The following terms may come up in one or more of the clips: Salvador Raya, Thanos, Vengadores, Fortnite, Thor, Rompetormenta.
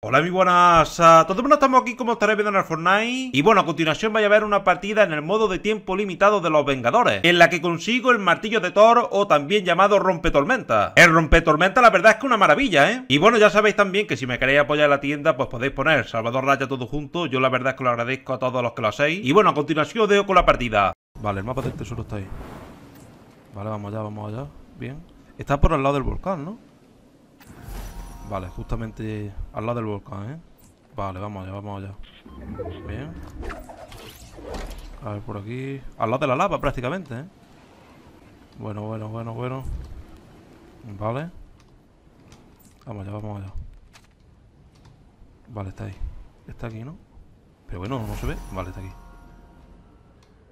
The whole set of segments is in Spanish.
Hola muy buenas a todos, bueno, estamos aquí como estaréis viendo en el Fortnite. Y bueno, a continuación vaya a haber una partida en el modo de tiempo limitado de los Vengadores, en la que consigo el martillo de Thor, o también llamado Rompetormenta. El Rompetormenta la verdad es que una maravilla, ¿eh? Y bueno, ya sabéis también que si me queréis apoyar en la tienda, pues podéis poner Salvador Raya todo junto. Yo la verdad es que lo agradezco a todos los que lo hacéis. Y bueno, a continuación os dejo con la partida. Vale, el mapa del tesoro está ahí. Vale, vamos allá, bien. Está por al lado del volcán, ¿no? Vale, justamente al lado del volcán, ¿eh? Vale, vamos allá. Bien. A ver, por aquí. Al lado de la lava, prácticamente, ¿eh? Bueno. Vale. Vamos allá. Vale, está ahí. Está aquí, ¿no? Pero bueno, no se ve. Vale, está aquí.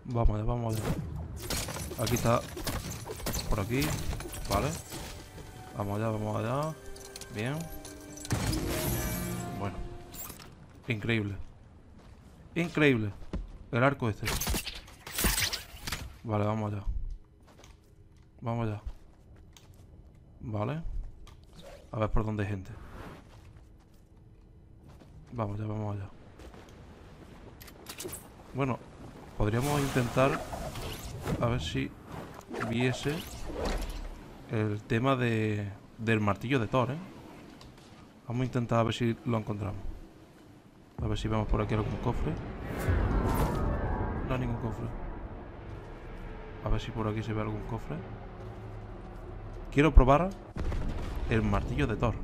Vamos allá. Aquí está. Por aquí. Vale. Vamos allá. Bien. Bueno. Increíble. El arco este. Vale, vamos allá. Vale. A ver por dónde hay gente. Vamos allá. Bueno, podríamos intentar a ver si viese el tema del martillo de Thor, ¿eh? Vamos a intentar a ver si lo encontramos. A ver si vemos por aquí algún cofre. No hay ningún cofre. A ver si por aquí se ve algún cofre. Quiero probar el martillo de Thor.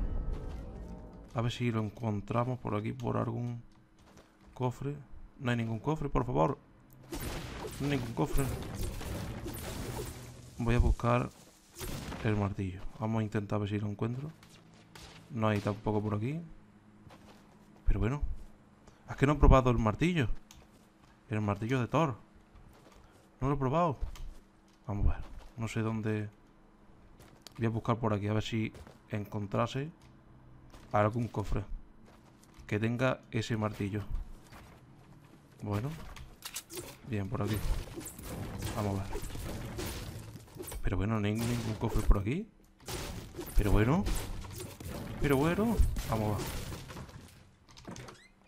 A ver si lo encontramos por aquí por algún cofre. No hay ningún cofre, por favor. No hay ningún cofre. Voy a buscar el martillo. Vamos a intentar ver si lo encuentro. No hay tampoco por aquí. Pero bueno, es que no he probado el martillo. El martillo de Thor. No lo he probado. Vamos a ver. No sé dónde. Voy a buscar por aquí. A ver si encontrase algún cofre que tenga ese martillo. Bueno. Bien, por aquí. Vamos a ver. Pero bueno, no hay ningún cofre por aquí. Pero bueno, vamos va.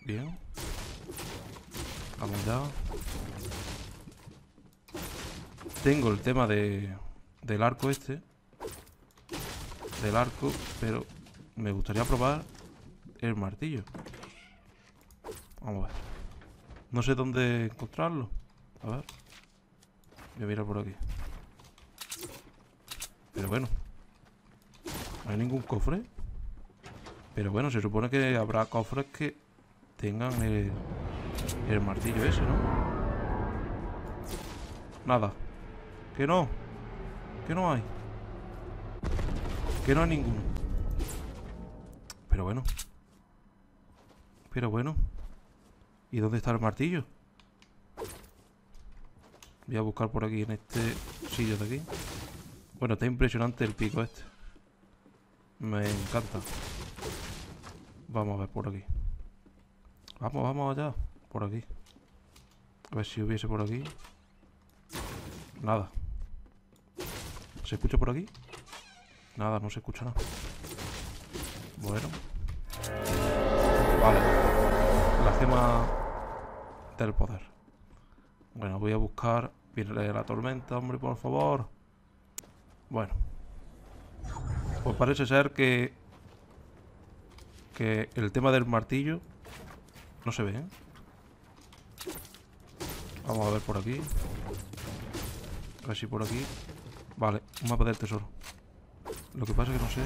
Bien. Vamos ya. Tengo el tema del arco este. Del arco, pero me gustaría probar el martillo. Vamos a ver. No sé dónde encontrarlo. A ver. Voy a mirar por aquí. Pero bueno. No hay ningún cofre. Pero bueno, se supone que habrá cofres que tengan el martillo ese, ¿no? Nada. Que no hay. Que no hay ninguno. Pero bueno. ¿Y dónde está el martillo? Voy a buscar por aquí en este sitio de aquí. Bueno, está impresionante el pico este. Me encanta. Vamos a ver por aquí. Vamos allá. Por aquí. A ver si hubiese por aquí. Nada. ¿Se escucha por aquí? Nada, no se escucha nada. Bueno. Vale. La gema del poder. Bueno, voy a buscar. Viene la tormenta, hombre, por favor. Bueno. Pues parece ser que el tema del martillo no se ve, ¿eh? Vamos a ver por aquí. A ver si por aquí. Vale, un mapa del tesoro. Lo que pasa es que no sé.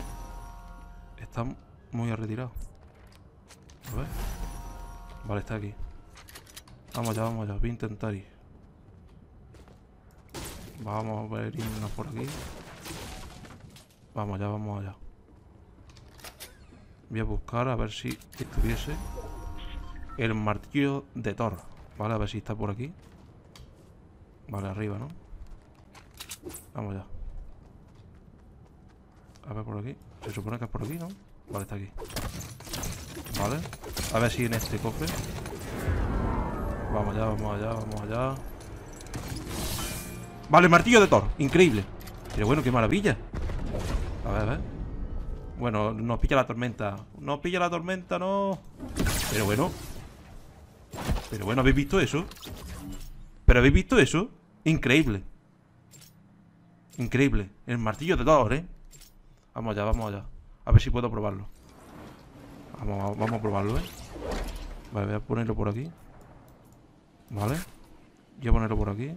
Está muy retirado. A ver. Vale, está aquí. Vamos allá. Voy a intentar ir. Vamos a ver irnos por aquí. Vamos allá. Voy a buscar a ver si estuviese el martillo de Thor. Vale, a ver si está por aquí. Vale, arriba, ¿no? Vamos allá. A ver por aquí. Se supone que es por aquí, ¿no? Vale, está aquí. Vale. A ver si en este cofre. Vamos allá. Vale, martillo de Thor. Increíble. Pero bueno, qué maravilla. A ver. Bueno, nos pilla la tormenta. Nos pilla la tormenta, no. Pero bueno. Pero bueno, ¿habéis visto eso? ¿Pero habéis visto eso? Increíble. Increíble. El martillo de Thor, ¿eh? Vamos allá, vamos allá. A ver si puedo probarlo. Vamos a probarlo, ¿eh? Vale, voy a ponerlo por aquí. Vale. Voy a ponerlo por aquí.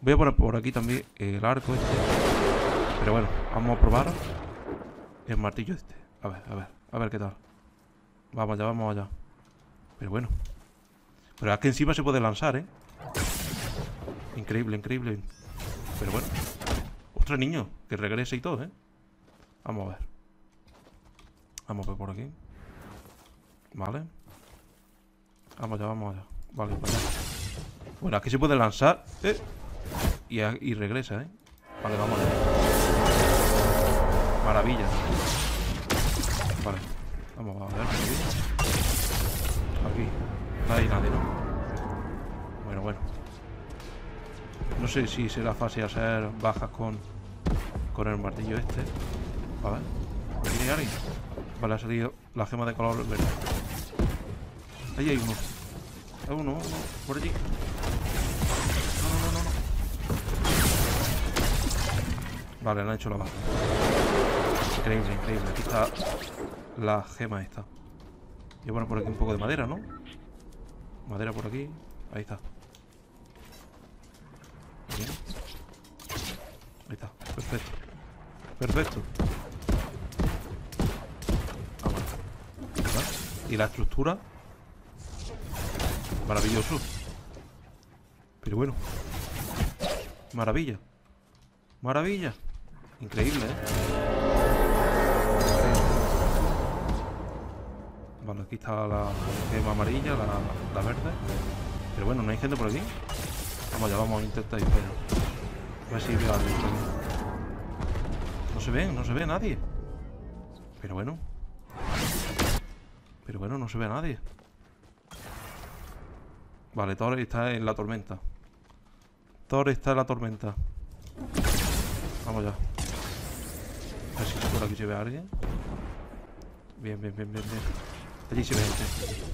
Voy a poner por aquí también el arco este. Pero bueno, vamos a probar el martillo este. A ver, a ver. A ver qué tal. Vamos allá, vamos allá. Pero bueno. Pero es que encima se puede lanzar, ¿eh? Increíble, increíble. Pero bueno. Ostras, niño. Que regrese y todo, ¿eh? Vamos a ver. Vamos a ver por aquí. Vale. Vamos allá, vamos allá. Vale, para allá. Bueno, aquí se puede lanzar. Y regresa, ¿eh? Vale, vamos allá. Maravilla. Vale. Vamos a ver por aquí. Aquí. No hay nadie, ¿no? Bueno. No sé si será fácil hacer bajas con el martillo este. Vale. ¿Tiene alguien? Vale, ha salido la gema de color verde. Ahí hay uno. Hay uno, por allí. No. Vale, le han hecho la baja. Increíble, increíble. Aquí está la gema esta. Y bueno, por aquí un poco de madera, ¿no? Madera por aquí. Ahí está. Bien. Ahí está. Perfecto. Perfecto. Y la estructura, maravilloso. Pero bueno, maravilla. Maravilla. Increíble, ¿eh? Vale, aquí está la gema amarilla, la verde. Pero bueno, no hay gente por aquí. Vamos ya, vamos a intentar disparar. A ver si veo algo. No se ve nadie. Pero bueno. Pero bueno, no se ve a nadie. Vale, Thor está en la tormenta. Thor está en la tormenta. Vamos ya. A ver si por aquí se ve a alguien. Bien. Allí se ve gente.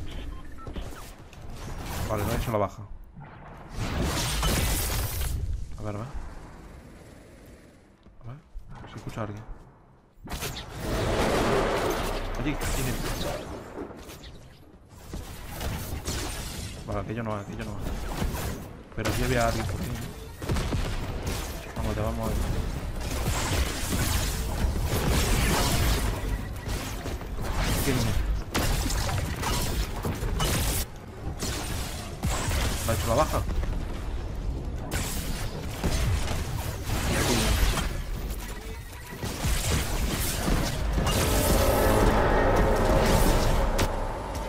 Vale, no he hecho la baja. A ver. A ver, se escucha a alguien. Allí, gente. Vale, aquello no. Pero sí había alguien por aquí. Vamos, ya vamos. ¿Quién es? ¿Ha hecho la baja?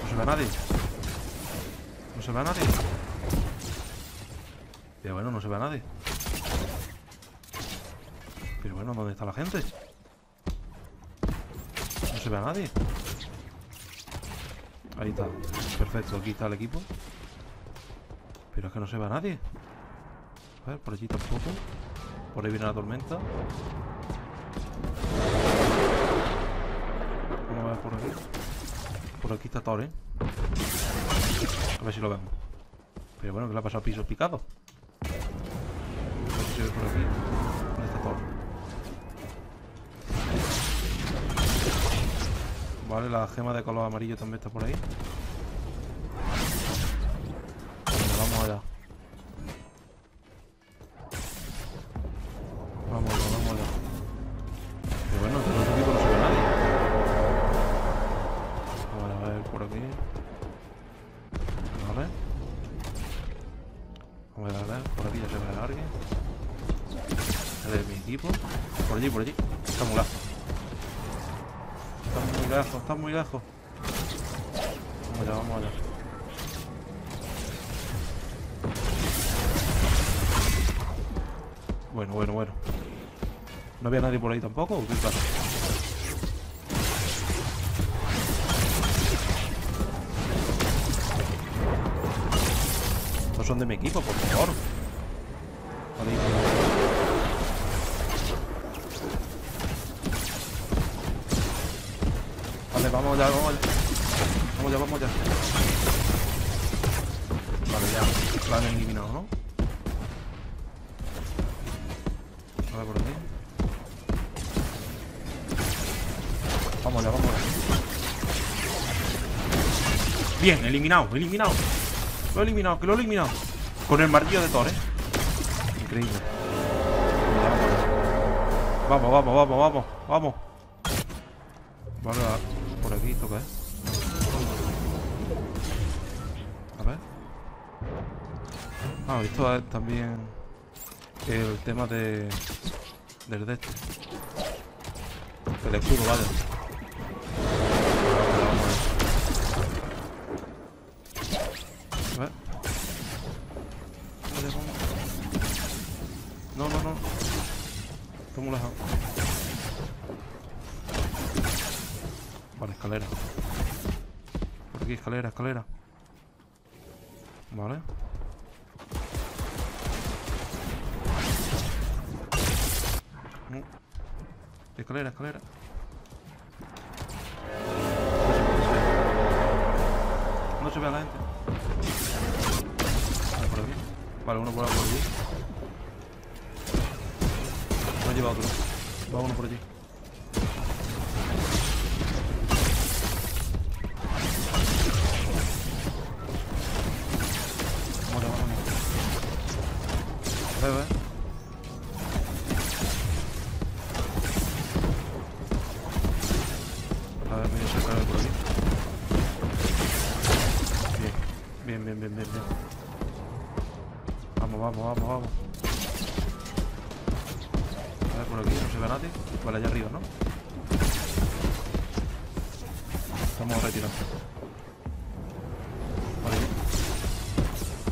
No se ve a nadie. No se ve a nadie. Pero bueno, no se ve a nadie. Pero bueno, ¿dónde está la gente? No se ve a nadie. Ahí está. Perfecto, aquí está el equipo. Pero es que no se ve a nadie. A ver, por allí tampoco. Por ahí viene la tormenta. Vamos a ver por aquí. Por aquí está Thor, ¿eh? A ver si lo vemos. Pero bueno, que le ha pasado piso picado. A ver si se ve por aquí. ¿Dónde está Thor? Vale, la gema de color amarillo también está por ahí. Bueno, vamos allá. Vamos allá. Pero bueno, de otro tipo no se ve nadie. Vale, a ver por aquí. Vale, por aquí ya se ve alguien. El de mi equipo. Por allí. Está muy lejos. Vamos allá. Bueno. ¿No había nadie por ahí tampoco? ¿O qué pasa? Son de mi equipo, por favor. Vale. Vamos ya, vamos ya. Vamos ya, vamos ya. Vale, ya. Lo han eliminado, ¿no? A ver por aquí. Vamos ya, vamos ya. Bien, eliminado, eliminado. Lo he eliminado, que lo he eliminado. Con el martillo de Thor, ¿eh? Increíble. Vamos, vamos, vamos, vamos, vamos. Vale, por aquí toca, ¿eh? A ver. Ah, esto es también el tema de... del de este. El escudo, vale. A ver. No, no, no. ¿Cómo las hago? Vale, escalera. Por aquí, escalera, escalera. Vale. No. Escalera, escalera. No se ve a la gente. Vale, por aquí. Vale, uno por aquí. No lleva otro. Va uno por allí. Vamos, vamos, vamos. A ver, por aquí no se ve nadie. Vale, allá arriba, ¿no? Estamos retirados.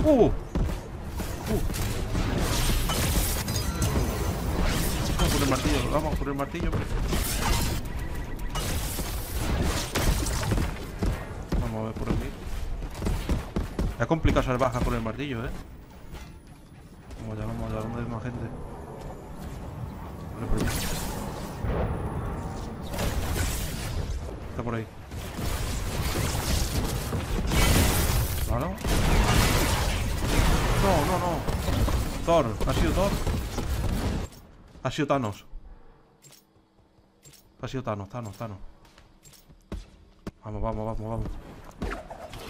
Vale. Vamos por el martillo, vamos por el martillo. Vamos a ver por aquí. Es complicado ser baja por el martillo, ¿eh? Vamos allá, donde hay más gente. Vale, por ahí. Está por ahí. ¿Vale? No, no, no. Thor, ¿ha sido Thor? Ha sido Thanos. Ha sido Thanos. Vamos, vamos, vamos, vamos.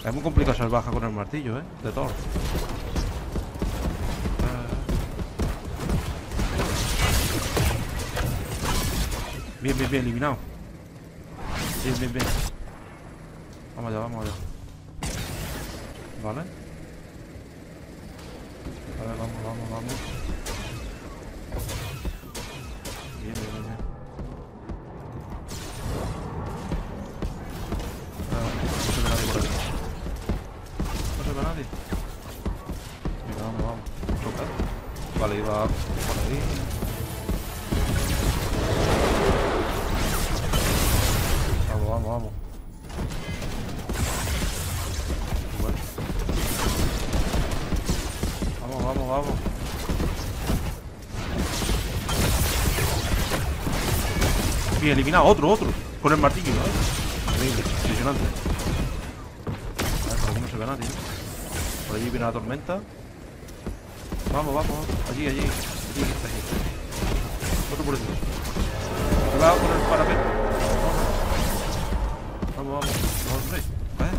Es muy complicado ser baja con el martillo, ¿eh? De Thor. Bien, bien, bien, eliminado. Bien, bien, bien. Vamos allá, vamos allá. Vale. A ver, vamos, vamos, vamos. Bien, bien, bien. No se ve nadie por aquí. No se ve nadie. Venga, vamos, vamos. Chocar. Vale, iba por ahí. Vamos, vamos. Bueno. Vamos, vamos, vamos. Bien, eliminado. Otro. Con el martillo, ¿no? Increíble, impresionante. A ver, por aquí no se ve nadie. Por allí viene la tormenta. Vamos, vamos. Allí. Está allí. Otro por el otro. Se va por el parapente. Vamos, vamos, hombre, cae.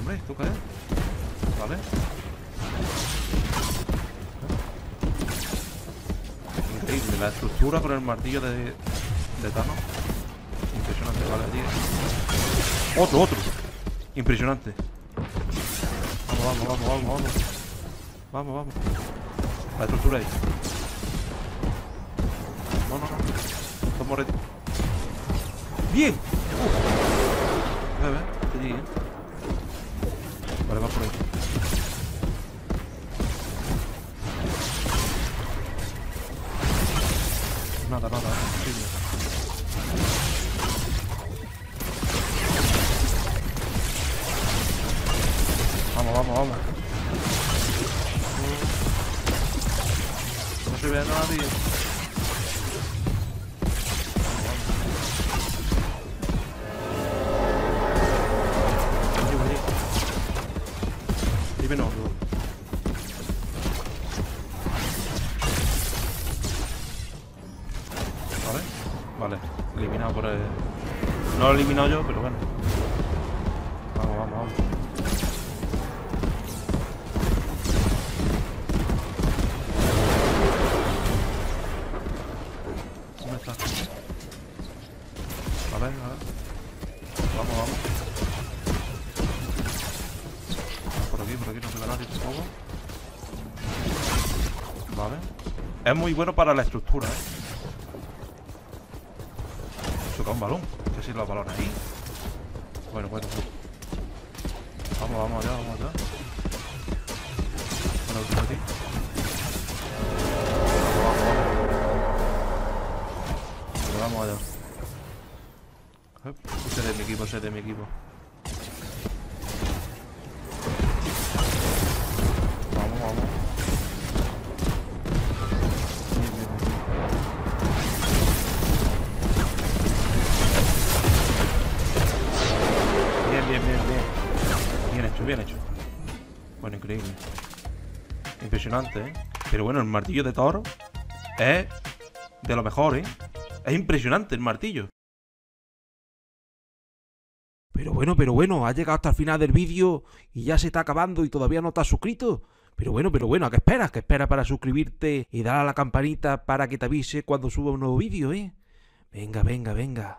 Hombre, tú caes. Vale. Increíble, la estructura con el martillo de Thanos. Impresionante, vale, tío. Otro. Impresionante. Vamos. Vamos. La estructura ahí. No. Estamos ready. ¡Bien! Allí, ¿eh? Vale, va por ahí. Nada, imposible. Vamos. No se ve a nadie. Vamos. Even outlaw. Vale, vale. Eliminado por el... No lo he eliminado yo, pero bueno. Vamos, vamos, vamos. ¿Dónde está? Vale, vale. Vamos, vamos. Por aquí no queda nadie tampoco. Vale. Es muy bueno para la estructura, Choca un balón. Que si los balones ahí. Bueno. Vamos, vamos allá. Bueno, el último aquí. Vamos allá. Ese es de mi equipo. Bien hecho. Bueno, increíble. Impresionante, ¿eh? Pero bueno, el martillo de Thor es de lo mejor, ¿eh? Es impresionante el martillo. Pero bueno, has llegado hasta el final del vídeo y ya se está acabando y todavía no estás suscrito. Pero bueno, ¿a qué esperas? ¿Qué esperas para suscribirte y dar a la campanita para que te avise cuando suba un nuevo vídeo, eh? Venga.